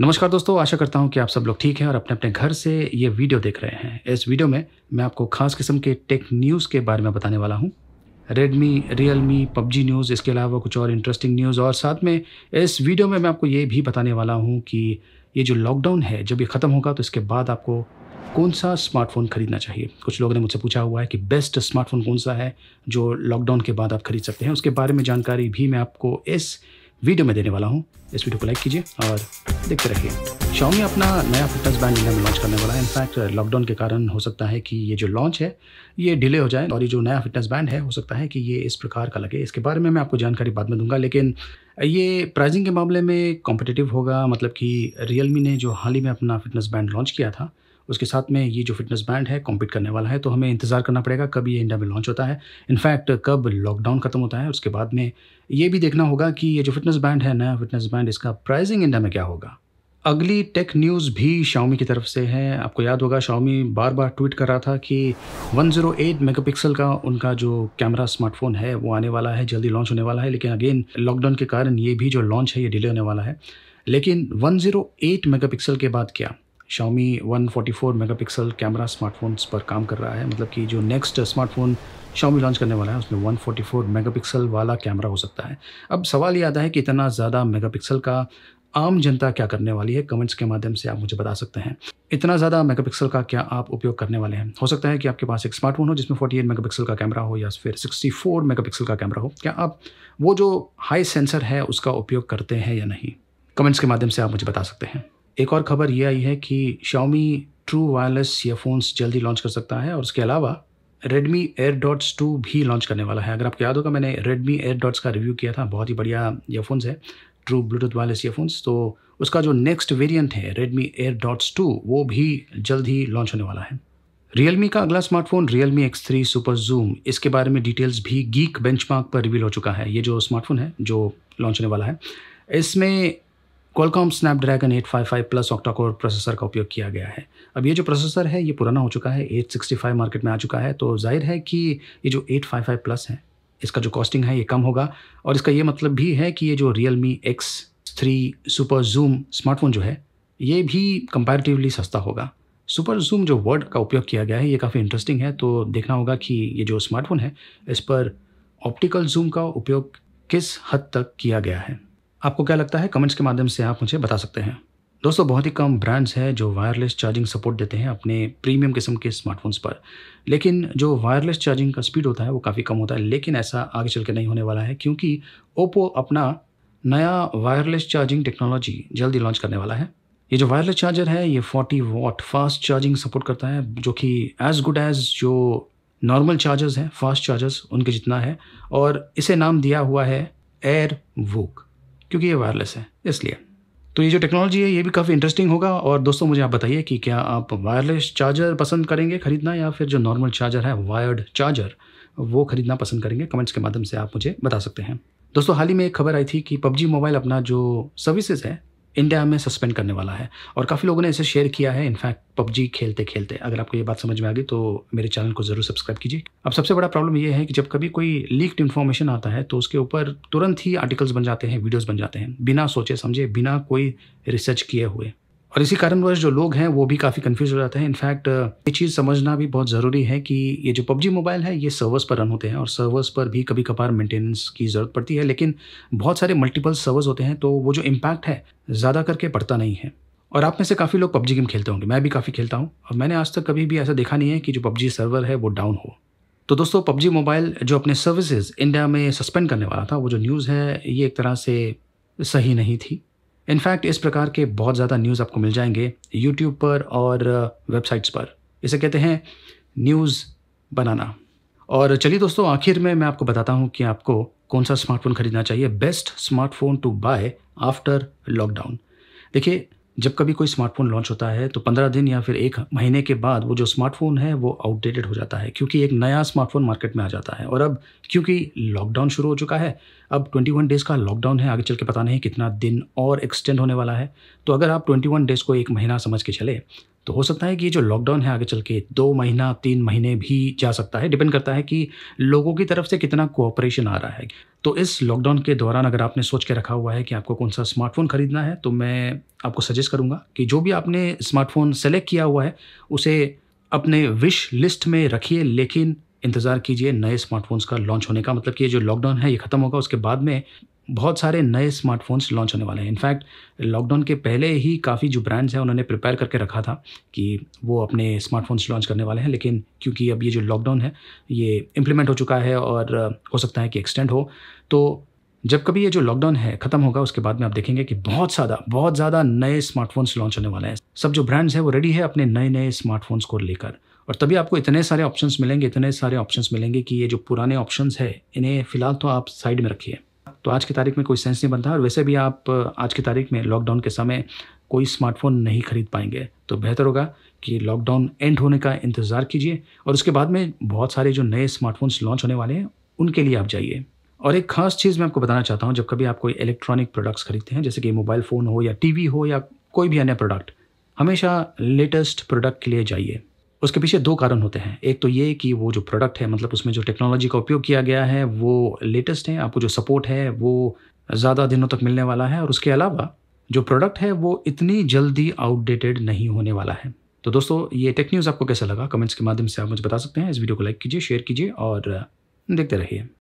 नमस्कार दोस्तों, आशा करता हूं कि आप सब लोग ठीक हैं और अपने अपने घर से ये वीडियो देख रहे हैं। इस वीडियो में मैं आपको खास किस्म के टेक न्यूज़ के बारे में बताने वाला हूं। रेडमी, रियलमी, पबजी न्यूज़, इसके अलावा कुछ और इंटरेस्टिंग न्यूज़, और साथ में इस वीडियो में मैं आपको ये भी बताने वाला हूँ कि ये जो लॉकडाउन है जब ये ख़त्म होगा तो इसके बाद आपको कौन सा स्मार्टफ़ोन खरीदना चाहिए। कुछ लोगों ने मुझसे पूछा हुआ है कि बेस्ट स्मार्टफ़ोन कौन सा है जो लॉकडाउन के बाद आप खरीद सकते हैं, उसके बारे में जानकारी भी मैं आपको इस वीडियो में देने वाला हूं। इस वीडियो को लाइक कीजिए और देखते रहिए। Xiaomi अपना नया फिटनेस बैंड इंडिया में लॉन्च करने वाला है। इनफैक्ट लॉकडाउन के कारण हो सकता है कि ये जो लॉन्च है ये डिले हो जाए और ये जो नया फिटनेस बैंड है हो सकता है कि ये इस प्रकार का लगे। इसके बारे में मैं आपको जानकारी बाद में दूंगा, लेकिन ये प्राइसिंग के मामले में कॉम्पिटिटिव होगा। मतलब कि रियलमी ने जो हाल ही में अपना फिटनेस बैंड लॉन्च किया था उसके साथ में ये जो फिटनेस बैंड है कॉम्पीट करने वाला है, तो हमें इंतज़ार करना पड़ेगा कब ये इंडिया में लॉन्च होता है। इनफैक्ट कब लॉकडाउन खत्म होता है उसके बाद में ये भी देखना होगा कि ये जो फिटनेस बैंड है, नया फिटनेस बैंड, इसका प्राइसिंग इंडिया में क्या होगा। अगली टेक न्यूज़ भी Xiaomi की तरफ से है। आपको याद होगा Xiaomi बार बार ट्वीट कर रहा था कि 108 मेगापिक्सल का उनका जो कैमरा स्मार्टफोन है वो आने वाला है, जल्दी लॉन्च होने वाला है, लेकिन अगेन लॉकडाउन के कारण ये भी जो लॉन्च है ये डिले होने वाला है। लेकिन 108 मेगापिक्सल के बाद क्या Xiaomi 144 मेगापिक्सल कैमरा स्मार्टफोन्स पर काम कर रहा है। मतलब कि जो नेक्स्ट स्मार्टफोन Xiaomi लॉन्च करने वाला है उसमें 144 मेगापिक्सल वाला कैमरा हो सकता है। अब सवाल ये आता है कि इतना ज़्यादा मेगापिक्सल का आम जनता क्या करने वाली है, कमेंट्स के माध्यम से आप मुझे बता सकते हैं। इतना ज़्यादा मेगापिक्सल का क्या आप उपयोग करने वाले हैं? हो सकता है कि आपके पास एक स्मार्टफोन हो जिसमें 48 मेगापिक्सल का कैमरा हो या फिर 64 मेगापिक्सल का कैमरा हो। क्या आप वो जो हाई सेंसर है उसका उपयोग करते हैं या नहीं? कमेंट्स के माध्यम से आप मुझे बता सकते हैं। एक और खबर ये आई है कि Xiaomi ट्रू वायरलेस ईयरफोन्स जल्दी लॉन्च कर सकता है और उसके अलावा Redmi AirDots 2 भी लॉन्च करने वाला है। अगर आपको याद होगा मैंने Redmi AirDots का रिव्यू किया था, बहुत ही बढ़िया ईयरफोन्स है, ट्रू ब्लूटूथ वायरलेस ईयरफोन्स। तो उसका जो नेक्स्ट वेरिएंट है Redmi AirDots 2 वो भी जल्द ही लॉन्च होने वाला है। Realme का अगला smartphone Realme X3 Super ZOOM, इसके बारे में डिटेल्स भी गीक बेंचमार्क पर रिवील हो चुका है। ये जो स्मार्टफोन है जो लॉन्च होने वाला है इसमें Qualcomm Snapdragon 855 plus octacore processor का उपयोग किया गया है। अब ये जो प्रोसेसर है ये पुराना हो चुका है, 865 मार्केट में आ चुका है, तो जाहिर है कि ये जो 855 प्लस है इसका जो कॉस्टिंग है ये कम होगा। और इसका ये मतलब भी है कि ये जो Realme X3 Super ZOOM smartphone जो है ये भी कंपैरेटिवली सस्ता होगा। सुपर जूम जो वर्ड का उपयोग किया गया है ये काफ़ी इंटरेस्टिंग है, तो देखना होगा कि ये जो स्मार्टफोन है इस पर ऑप्टिकल जूम का उपयोग किस हद तक किया गया है। आपको क्या लगता है? कमेंट्स के माध्यम से आप मुझे बता सकते हैं। दोस्तों, बहुत ही कम ब्रांड्स हैं जो वायरलेस चार्जिंग सपोर्ट देते हैं अपने प्रीमियम किस्म के स्मार्टफोन्स पर, लेकिन जो वायरलेस चार्जिंग का स्पीड होता है वो काफ़ी कम होता है। लेकिन ऐसा आगे चल के नहीं होने वाला है क्योंकि ओप्पो अपना नया वायरलेस चार्जिंग टेक्नोलॉजी जल्दी लॉन्च करने वाला है। ये जो वायरलेस चार्जर है ये 40 वाट फास्ट चार्जिंग सपोर्ट करता है, जो कि एज़ गुड एज़ जो नॉर्मल चार्जर्स हैं, फास्ट चार्जर्स, उनके जितना है। और इसे नाम दिया हुआ है AirVOOC क्योंकि ये वायरलेस है इसलिए। तो ये जो टेक्नोलॉजी है ये भी काफ़ी इंटरेस्टिंग होगा। और दोस्तों, मुझे आप बताइए कि क्या आप वायरलेस चार्जर पसंद करेंगे खरीदना या फिर जो नॉर्मल चार्जर है, वायर्ड चार्जर, वो खरीदना पसंद करेंगे? कमेंट्स के माध्यम से आप मुझे बता सकते हैं। दोस्तों, हाल ही में एक खबर आई थी कि PUBG मोबाइल अपना जो सर्विसेज है इंडिया में सस्पेंड करने वाला है और काफ़ी लोगों ने इसे शेयर किया है। इनफैक्ट PUBG खेलते खेलते अगर आपको ये बात समझ में आ गई तो मेरे चैनल को ज़रूर सब्सक्राइब कीजिए। अब सबसे बड़ा प्रॉब्लम ये है कि जब कभी कोई लीक्ड इन्फॉर्मेशन आता है तो उसके ऊपर तुरंत ही आर्टिकल्स बन जाते हैं, वीडियोस बन जाते हैं, बिना सोचे समझे, बिना कोई रिसर्च किए हुए, और इसी कारणवश जो लोग हैं वो भी काफ़ी कंफ्यूज हो जाते हैं। इनफैक्ट ये चीज़ समझना भी बहुत ज़रूरी है कि ये जो PUBG मोबाइल है ये सर्वर्स पर रन होते हैं और सर्वर्स पर भी कभी कभार मेंटेनेंस की ज़रूरत पड़ती है, लेकिन बहुत सारे मल्टीपल सर्वर्स होते हैं तो वो जो इम्पैक्ट है ज़्यादा करके पड़ता नहीं है। और आप में से काफ़ी लोग PUBG गेम खेलते होंगे, मैं भी काफ़ी खेलता हूँ, और मैंने आज तक कभी भी ऐसा देखा नहीं है कि जो PUBG सर्वर है वो डाउन हो। तो दोस्तों, PUBG मोबाइल जो अपने सर्विसेज इंडिया में सस्पेंड करने वाला था वो जो न्यूज़ है ये एक तरह से सही नहीं थी। इनफैक्ट इस प्रकार के बहुत ज़्यादा न्यूज़ आपको मिल जाएंगे यूट्यूब पर और वेबसाइट्स पर। इसे कहते हैं न्यूज़ बनाना। और चलिए दोस्तों, आखिर में मैं आपको बताता हूँ कि आपको कौन सा स्मार्टफोन खरीदना चाहिए, best smartphone to buy after lockdown. देखिए, जब कभी कोई स्मार्टफोन लॉन्च होता है तो 15 दिन या फिर एक महीने के बाद वो जो स्मार्टफोन है वो आउटडेटेड हो जाता है क्योंकि एक नया स्मार्टफोन मार्केट में आ जाता है। और अब क्योंकि लॉकडाउन शुरू हो चुका है, अब 21 डेज़ का लॉकडाउन है, आगे चल के पता नहीं कितना दिन और एक्सटेंड होने वाला है, तो अगर आप 21 डेज़ को एक महीना समझ के चले तो हो सकता है कि ये जो लॉकडाउन है आगे चल के 2 महीना 3 महीने भी जा सकता है, डिपेंड करता है कि लोगों की तरफ से कितना कोऑपरेशन आ रहा है। तो इस लॉकडाउन के दौरान अगर आपने सोच के रखा हुआ है कि आपको कौन सा स्मार्टफोन खरीदना है, तो मैं आपको सजेस्ट करूँगा कि जो भी आपने स्मार्टफोन सेलेक्ट किया हुआ है उसे अपने विश लिस्ट में रखिए, लेकिन इंतज़ार कीजिए नए स्मार्टफोन्स का लॉन्च होने का। मतलब कि ये जो लॉकडाउन है ये ख़त्म होगा, उसके बाद में बहुत सारे नए स्मार्टफोन्स लॉन्च होने वाले हैं। इनफैक्ट लॉकडाउन के पहले ही काफ़ी जो ब्रांड्स हैं उन्होंने प्रिपेयर करके रखा था कि वो अपने स्मार्टफोन्स लॉन्च करने वाले हैं, लेकिन क्योंकि अब ये जो लॉकडाउन है ये इम्प्लीमेंट हो चुका है और हो सकता है कि एक्सटेंड हो, तो जब कभी ये जो लॉकडाउन है ख़त्म होगा उसके बाद में आप देखेंगे कि बहुत ज़्यादा नए स्मार्टफोन्स लॉन्च होने वाले हैं। सब जो ब्रांड्स हैं वो रेडी है अपने नए स्मार्टफोन्स को लेकर, और तभी आपको इतने सारे ऑप्शंस मिलेंगे कि ये जो पुराने ऑप्शंस है इन्हें फ़िलहाल तो आप साइड में रखिए। तो आज की तारीख में कोई सेंस नहीं बनता, और वैसे भी आप आज की तारीख में लॉकडाउन के समय कोई स्मार्टफोन नहीं खरीद पाएंगे। तो बेहतर होगा कि लॉकडाउन एंड होने का इंतज़ार कीजिए और उसके बाद में बहुत सारे जो नए स्मार्टफोन्स लॉन्च होने वाले हैं उनके लिए आप जाइए। और एक ख़ास चीज़ मैं आपको बताना चाहता हूँ, जब कभी आप कोई इलेक्ट्रॉनिक प्रोडक्ट्स खरीदते हैं जैसे कि मोबाइल फ़ोन हो या टीवी हो या कोई भी अन्य प्रोडक्ट, हमेशा लेटेस्ट प्रोडक्ट के लिए जाइए। उसके पीछे 2 कारण होते हैं। एक तो ये कि वो जो प्रोडक्ट है मतलब उसमें जो टेक्नोलॉजी का उपयोग किया गया है वो लेटेस्ट है, आपको जो सपोर्ट है वो ज़्यादा दिनों तक मिलने वाला है, और उसके अलावा जो प्रोडक्ट है वो इतनी जल्दी आउटडेटेड नहीं होने वाला है। तो दोस्तों ये टेक न्यूज़ आपको कैसा लगा, कमेंट्स के माध्यम से आप मुझे बता सकते हैं। इस वीडियो को लाइक कीजिए, शेयर कीजिए और देखते रहिए।